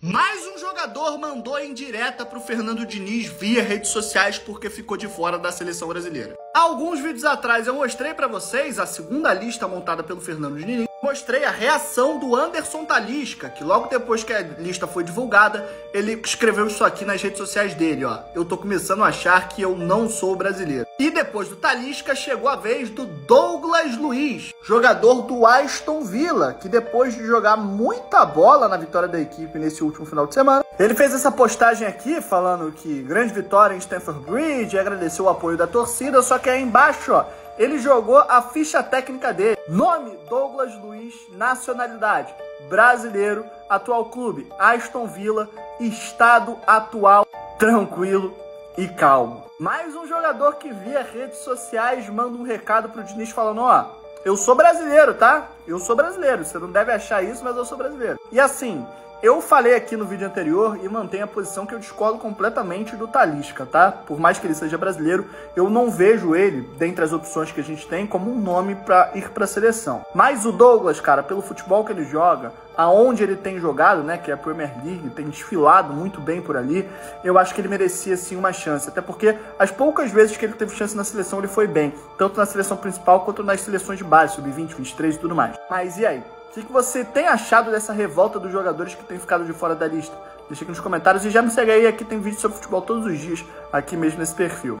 Mais um jogador mandou em direta para o Fernando Diniz via redes sociais porque ficou de fora da seleção brasileira. Alguns vídeos atrás eu mostrei para vocês a segunda lista montada pelo Fernando Diniz. Mostrei a reação do Anderson Talisca, que logo depois que a lista foi divulgada, ele escreveu isso aqui nas redes sociais dele, ó. Eu tô começando a achar que eu não sou brasileiro. E depois do Talisca, chegou a vez do Douglas Luiz, jogador do Aston Villa, que depois de jogar muita bola na vitória da equipe nesse último final de semana, ele fez essa postagem aqui falando que grande vitória em Stamford Bridge, agradeceu o apoio da torcida, só que aí embaixo, ó, ele jogou a ficha técnica dele. Nome, Douglas Luiz, nacionalidade, brasileiro, atual clube, Aston Villa, estado atual, tranquilo e calmo. Mais um jogador que via redes sociais manda um recado pro Diniz falando, ó, eu sou brasileiro, tá? Eu sou brasileiro, você não deve achar isso, mas eu sou brasileiro. E assim, eu falei aqui no vídeo anterior e mantenho a posição que eu discordo completamente do Talisca, tá? Por mais que ele seja brasileiro, eu não vejo ele, dentre as opções que a gente tem, como um nome pra ir pra seleção. Mas o Douglas, cara, pelo futebol que ele joga, aonde ele tem jogado, né, que é a Premier League, tem desfilado muito bem por ali, eu acho que ele merecia, sim, uma chance. Até porque as poucas vezes que ele teve chance na seleção, ele foi bem. Tanto na seleção principal, quanto nas seleções de base, sub-20, 23 e tudo mais. Mas e aí? O que você tem achado dessa revolta dos jogadores que têm ficado de fora da lista? Deixa aqui nos comentários e já me segue aí, aqui tem vídeo sobre futebol todos os dias, aqui mesmo nesse perfil.